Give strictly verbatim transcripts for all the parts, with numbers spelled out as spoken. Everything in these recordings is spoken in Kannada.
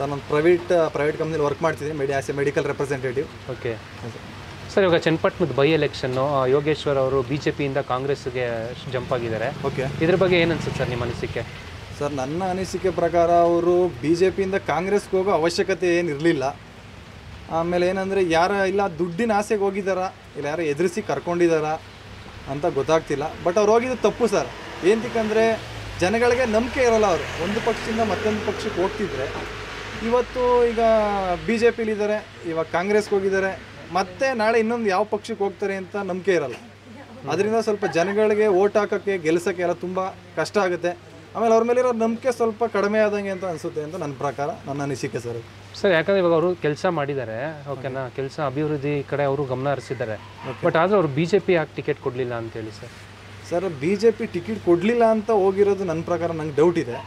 ಸರ್ ನಾನು ಪ್ರೈವೇಟ್ ಪ್ರೈವೇಟ್ ಕಂಪ್ನಿಲಿ ವರ್ಕ್ ಮಾಡ್ತಿದ್ದೀನಿ medi as a medical representative. Okay sir, ಇವಾಗ ಚನ್ನಪಟ್ಟಣದ ಬೈ ಎಲೆಕ್ಷನ್ನು ಯೋಗೇಶ್ವರ್ ಅವರು ಬಿ ಜೆ ಪಿಯಿಂದ ಕಾಂಗ್ರೆಸ್ಗೆ ಜಂಪ್ ಆಗಿದ್ದಾರೆ. ಓಕೆ, ಇದ್ರ ಬಗ್ಗೆ ಏನು ಅನ್ಸುತ್ತೆ ಸರ್ ನಿಮ್ಮ ಅನಿಸಿಕೆ? ಸರ್ ನನ್ನ ಅನಿಸಿಕೆ ಪ್ರಕಾರ ಅವರು ಬಿ ಜೆ ಪಿಯಿಂದ ಕಾಂಗ್ರೆಸ್ಗೆ ಹೋಗೋ ಅವಶ್ಯಕತೆ ಏನಿರಲಿಲ್ಲ. ಆಮೇಲೆ ಏನಂದರೆ ಯಾರ ಇಲ್ಲ ದುಡ್ಡಿನ ಆಸೆಗೆ ಹೋಗಿದ್ದಾರಾ ಇಲ್ಲ ಯಾರು ಎದುರಿಸಿ ಕರ್ಕೊಂಡಿದ್ದಾರಾ ಅಂತ ಗೊತ್ತಾಗ್ತಿಲ್ಲ. ಬಟ್ ಅವ್ರು ಹೋಗಿದ್ದು ತಪ್ಪು ಸರ್. ಏನಂತಕ್ಕಂದರೆ ಜನಗಳಿಗೆ ನಂಬಿಕೆ ಇರೋಲ್ಲ. ಅವರು ಒಂದು ಪಕ್ಷದಿಂದ ಮತ್ತೊಂದು ಪಕ್ಷಕ್ಕೆ ಹೋಗ್ತಿದ್ರೆ ಇವತ್ತು ಈಗ ಬಿ ಜೆ ಪಿಲಿದ್ದಾರೆ, ಇವಾಗ ಕಾಂಗ್ರೆಸ್ಗೆ ಹೋಗಿದ್ದಾರೆ, ಮತ್ತೆ ನಾಳೆ ಇನ್ನೊಂದು ಯಾವ ಪಕ್ಷಕ್ಕೆ ಹೋಗ್ತಾರೆ ಅಂತ ನಂಬಿಕೆ ಇರೋಲ್ಲ. ಅದರಿಂದ ಸ್ವಲ್ಪ ಜನಗಳಿಗೆ ಓಟ್ ಹಾಕೋಕ್ಕೆ ಗೆಲ್ಸೋಕ್ಕೆ ಎಲ್ಲ ತುಂಬ ಕಷ್ಟ ಆಗುತ್ತೆ. ಆಮೇಲೆ ಅವ್ರ ಮೇಲಿರೋ ನಂಬಿಕೆ ಸ್ವಲ್ಪ ಕಡಿಮೆ ಆದಂಗೆ ಅಂತ ಅನಿಸುತ್ತೆ ಅಂತ ನನ್ನ ಪ್ರಕಾರ, ನನ್ನ ಅನಿಸಿಕೆ ಸರ್. ಸರ್ ಯಾಕಂದರೆ ಇವಾಗ ಅವರು ಕೆಲಸ ಮಾಡಿದ್ದಾರೆ, ಓಕೆನಾ, ಕೆಲಸ ಅಭಿವೃದ್ಧಿ ಕಡೆ ಅವರು ಗಮನ ಹರಿಸಿದ್ದಾರೆ. ಬಟ್ ಆದರೆ ಅವರು ಬಿ ಜೆ ಪಿ ಯಾಕೆ ಟಿಕೆಟ್ ಕೊಡಲಿಲ್ಲ ಅಂತೇಳಿ sir? Sir B J P ticket ಕೊಡಲಿಲ್ಲ ಅಂತ ಹೋಗಿರೋದು ನನ್ನ ಪ್ರಕಾರ ನಂಗೆ ಡೌಟ್ ಇದೆ.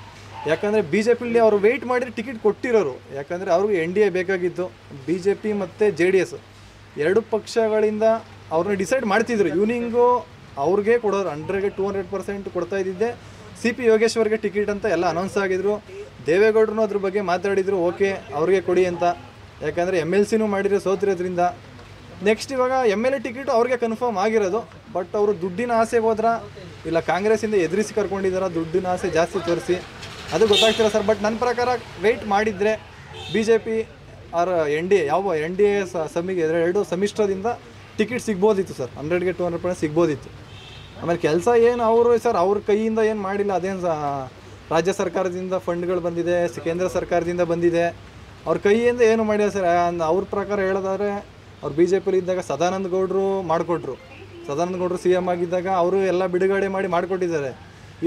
ಯಾಕಂದರೆ ಬಿ ಜೆ ಪಿಲಿ ಅವರು ವೆಯ್ಟ್ ಮಾಡಿದರೆ ಟಿಕೆಟ್ ಕೊಟ್ಟಿರೋರು. ಯಾಕಂದರೆ ಅವ್ರಿಗೆ ಎನ್ ಡಿ ಎ ಬೇಕಾಗಿತ್ತು. ಬಿ ಜೆ ಪಿ ಮತ್ತು ಜೆ ಡಿ ಎಸ್ ಎರಡು ಪಕ್ಷಗಳಿಂದ ಅವ್ರನ್ನ ಡಿಸೈಡ್ ಮಾಡ್ತಿದ್ರು. ಇವನಿಂಗು ಅವ್ರಿಗೆ ಕೊಡೋರು ಹಂಡ್ರೆಡ್ಗೆ ಟು ಹಂಡ್ರೆಡ್ ಪರ್ಸೆಂಟ್ ಕೊಡ್ತಾ ಇದ್ದಿದ್ದೆ. ಸಿ ಪಿ ಯೋಗೇಶ್ವರ್ಗೆ ಟಿಕೆಟ್ ಅಂತ ಎಲ್ಲ ಅನೌನ್ಸ್ ಆಗಿದ್ರು. ದೇವೇಗೌಡರು ಅದ್ರ ಬಗ್ಗೆ ಮಾತಾಡಿದರು, ಓಕೆ ಅವ್ರಿಗೆ ಕೊಡಿ ಅಂತ. ಯಾಕಂದರೆ ಎಮ್ ಎಲ್ ಸಿನೂ ಮಾಡಿರೋ ಸೋತಿರೋದ್ರಿಂದ ನೆಕ್ಸ್ಟ್ ಇವಾಗ ಎಮ್ ಎಲ್ ಎ ಟಿಕೆಟು ಅವ್ರಿಗೆ ಕನ್ಫರ್ಮ್ ಆಗಿರೋದು. ಬಟ್ ಅವರು ದುಡ್ಡಿನ ಆಸೆಗೆ ಹೋದ್ರ ಇಲ್ಲ ಕಾಂಗ್ರೆಸ್ಸಿಂದ ಎದುರಿಸಿ ಕರ್ಕೊಂಡಿದ್ದಾರೆ, ದುಡ್ಡಿನ ಆಸೆ ಜಾಸ್ತಿ ತೋರಿಸಿ, ಅದು ಗೊತ್ತಾಗ್ತಿಲ್ಲ ಸರ್. ಬಟ್ ನನ್ನ ಪ್ರಕಾರ ವೆಯ್ಟ್ ಮಾಡಿದರೆ B J P or N D A ಯಾವ ಎನ್ ಡಿ ಎ ಸಮಿಗೆ ಎರಡು ಸಮ್ಮಿಶ್ರದಿಂದ ಟಿಕೆಟ್ ಸಿಗ್ಬೋದಿತ್ತು ಸರ್. ಹಂಡ್ರೆಡ್ಗೆ ಟು ಹಂಡ್ರೆಡ್ ಪರ್ಸೆಂಟ್ ಸಿಗ್ಬೋದಿತ್ತು. ಆಮೇಲೆ ಕೆಲಸ ಏನು ಅವರು ಸರ್ ಅವ್ರ ಕೈಯಿಂದ ಏನು ಮಾಡಿಲ್ಲ. ಅದೇನು ರಾಜ್ಯ ಸರ್ಕಾರದಿಂದ ಫಂಡ್ಗಳು ಬಂದಿದೆ, ಕೇಂದ್ರ ಸರ್ಕಾರದಿಂದ ಬಂದಿದೆ, ಅವ್ರ ಕೈಯಿಂದ ಏನು ಮಾಡಿಲ್ಲ ಸರ್. ಅವ್ರ ಪ್ರಕಾರ ಹೇಳೋದಾದರೆ ಅವ್ರು ಬಿ ಜೆ ಪಿಲಿ ಇದ್ದಾಗ ಸದಾನಂದ ಗೌಡರು ಮಾಡಿಕೊಟ್ರು. ಸದಾನಂದ ಗೌಡರು ಸಿ ಎಮ್ ಆಗಿದ್ದಾಗ ಅವರು ಎಲ್ಲ ಬಿಡುಗಡೆ ಮಾಡಿ ಮಾಡಿಕೊಟ್ಟಿದ್ದಾರೆ.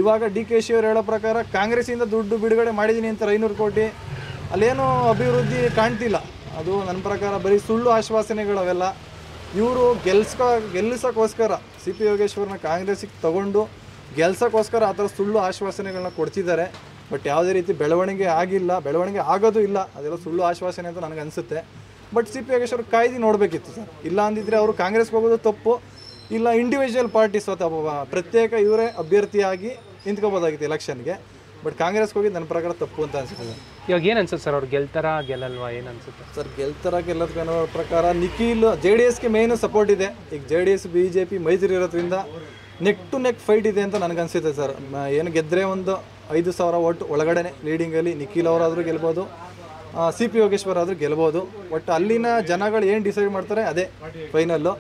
ಇವಾಗ ಡಿ ಕೆ ಶಿ ಅವರು ಹೇಳೋ ಪ್ರಕಾರ ಕಾಂಗ್ರೆಸ್ಸಿಂದ ದುಡ್ಡು ಬಿಡುಗಡೆ ಮಾಡಿದ್ದೀನಿ ಅಂತ ಐನೂರು ಕೋಟಿ, ಅಲ್ಲೇನೂ ಅಭಿವೃದ್ಧಿ ಕಾಣ್ತಿಲ್ಲ. ಅದು ನನ್ನ ಪ್ರಕಾರ ಬರೀ ಸುಳ್ಳು ಆಶ್ವಾಸನೆಗಳು ಅವೆಲ್ಲ. ಇವರು ಗೆಲ್ಸ್ಕೋ ಗೆಲ್ಲಿಸೋಕ್ಕೋಸ್ಕರ ಸಿ ಪಿ ಯೋಗೇಶ್ವರನ್ನ ಕಾಂಗ್ರೆಸ್ಸಿಗೆ ತಗೊಂಡು ಗೆಲ್ಸೋಕ್ಕೋಸ್ಕರ ಆ ಥರ ಸುಳ್ಳು ಆಶ್ವಾಸನೆಗಳನ್ನ ಕೊಡ್ತಿದ್ದಾರೆ. ಬಟ್ ಯಾವುದೇ ರೀತಿ ಬೆಳವಣಿಗೆ ಆಗಿಲ್ಲ, ಬೆಳವಣಿಗೆ ಆಗೋದು ಇಲ್ಲ. ಅದೆಲ್ಲ ಸುಳ್ಳು ಆಶ್ವಾಸನೆ ಅಂತ ನನಗೆ ಅನಿಸುತ್ತೆ. ಬಟ್ ಸಿ ಪಿ ಯೋಗೇಶ್ವರ್ ಕಾಯ್ದು ನೋಡಬೇಕಿತ್ತು ಸರ್. ಇಲ್ಲ ಅಂದಿದ್ರೆ ಅವರು ಕಾಂಗ್ರೆಸ್ಗೆ ಹೋಗೋದು ತಪ್ಪು. ಇಲ್ಲ ಇಂಡಿವಿಜುವಲ್ ಪಾರ್ಟಿ ಸ್ವತಃ ಪ್ರತ್ಯೇಕ ಇವರೇ ಅಭ್ಯರ್ಥಿಯಾಗಿ ನಿಂತ್ಕೋಬೋದಾಗಿತ್ತು ಎಲೆಕ್ಷನ್ಗೆ. ಬಟ್ ಕಾಂಗ್ರೆಸ್ಗೆ ಹೋಗಿ ನನ್ನ ಪ್ರಕಾರ ತಪ್ಪು ಅಂತ ಅನಿಸುತ್ತೆ. ಇವಾಗ ಏನು ಅನ್ಸುತ್ತೆ ಸರ್ ಅವ್ರು ಗೆಲ್ತಾರ ಗೆಲ್ಲಲ್ವಾ ಏನು ಅನ್ಸುತ್ತೆ ಸರ್? ಗೆಲ್ತಾರ ಗೆಲ್ಲೋದಕ್ಕೆ ಅನ್ನೋ ಪ್ರಕಾರ ನಿಖಿಲ್ ಜೆ ಡಿ ಎಸ್ಗೆ ಮೇಯ್ನು ಸಪೋರ್ಟ್ ಇದೆ. ಈಗ J D S B J P ಮೈತ್ರಿ ಇರೋದ್ರಿಂದ ನೆಕ್ ಟು ನೆಕ್ ಫೈಟ್ ಇದೆ ಅಂತ ನನಗನ್ಸುತ್ತೆ ಸರ್. ಏನು ಗೆದ್ದರೆ ಒಂದು ಐದು ಸಾವಿರ ಓಟ್ ಒಳಗಡೆ ಲೀಡಿಂಗಲ್ಲಿ ನಿಖಿಲ್ ಅವರಾದರೂ ಗೆಲ್ಬೋದು, ಸಿ ಪಿ ಯೋಗೇಶ್ವರ್ ಆದರೂ ಗೆಲ್ಬೋದು. ಬಟ್ ಅಲ್ಲಿನ ಜನಗಳು ಏನು ಡಿಸೈಡ್ ಮಾಡ್ತಾರೆ ಅದೇ ಫೈನಲ್ಲು.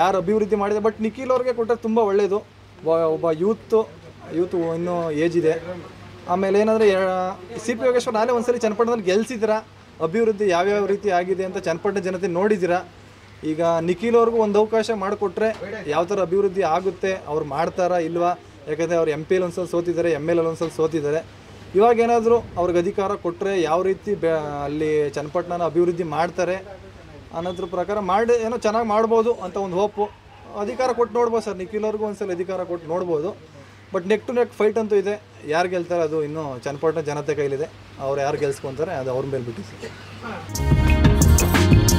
ಯಾರು ಅಭಿವೃದ್ಧಿ ಮಾಡಿದೆ ಬಟ್ ನಿಖಿಲ್ ಅವ್ರಿಗೆ ಕೊಟ್ಟರೆ ತುಂಬ ಒಳ್ಳೆಯದು. ಒಬ್ಬ ಯೂತು ಯೂತ್ ಇನ್ನೂ ಏಜ್ ಇದೆ. ಆಮೇಲೆ ಏನಂದರೆ ಸಿ ಪಿ ಯೋಗೇಶ್ವರ್ ನಾನೇ ಒಂದ್ಸಲಿ ಚನ್ನಪಟ್ಟಣದಲ್ಲಿ ಗೆಲ್ಸಿದ್ದೀರಾ, ಅಭಿವೃದ್ಧಿ ಯಾವ್ಯಾವ ರೀತಿ ಆಗಿದೆ ಅಂತ ಚನ್ನಪಟ್ಟಣ ಜನತೆ ನೋಡಿದ್ದೀರಾ. ಈಗ ನಿಖಿಲ್ ಅವ್ರಿಗೂ ಒಂದು ಅವಕಾಶ ಮಾಡಿಕೊಟ್ರೆ ಯಾವ ಥರ ಅಭಿವೃದ್ಧಿ ಆಗುತ್ತೆ, ಅವ್ರು ಮಾಡ್ತಾರಾ ಇಲ್ವಾ? ಯಾಕಂದರೆ ಅವ್ರು ಎಮ್ ಪಿ ಎಲ್ ಒಂದ್ಸಲ ಸೋತಿದ್ದಾರೆ, ಎಮ್ ಎಲ್ ಎಲ್ ಒಂದ್ಸಲ ಸೋತಿದ್ದಾರೆ. ಇವಾಗೇನಾದರೂ ಅವ್ರಿಗೆ ಅಧಿಕಾರ ಕೊಟ್ಟರೆ ಯಾವ ರೀತಿ ಬೆ ಅಲ್ಲಿ ಚನ್ನಪಟ್ಟಣನ ಅಭಿವೃದ್ಧಿ ಮಾಡ್ತಾರೆ ಅನ್ನೋದ್ರ ಪ್ರಕಾರ ಮಾಡಿ ಏನೋ ಚೆನ್ನಾಗಿ ಮಾಡ್ಬೋದು ಅಂತ ಒಂದು ಹೋಪು. ಅಧಿಕಾರ ಕೊಟ್ಟು ನೋಡ್ಬೋದು ಸರ್, ನಿಖಿಲ್ ಅವ್ರಿಗೂ ಒಂದ್ಸಲ ಅಧಿಕಾರ ಕೊಟ್ಟು ನೋಡ್ಬೋದು. But neck to neck fight ಅಂತೂ ಇದೆ. ಯಾರು ಗೆಲ್ತಾರೆ ಅದು ಇನ್ನೂ ಚನ್ನಪಟ್ಟಣ ಜನತೆ ಕೈಲಿದೆ. ಅವ್ರು ಯಾರು ಗೆಲ್ಸ್ಕೊತಾರೆ ಅದು ಅವ್ರ ಮೇಲೆ ಬಿಟ್ಟಿದೆ.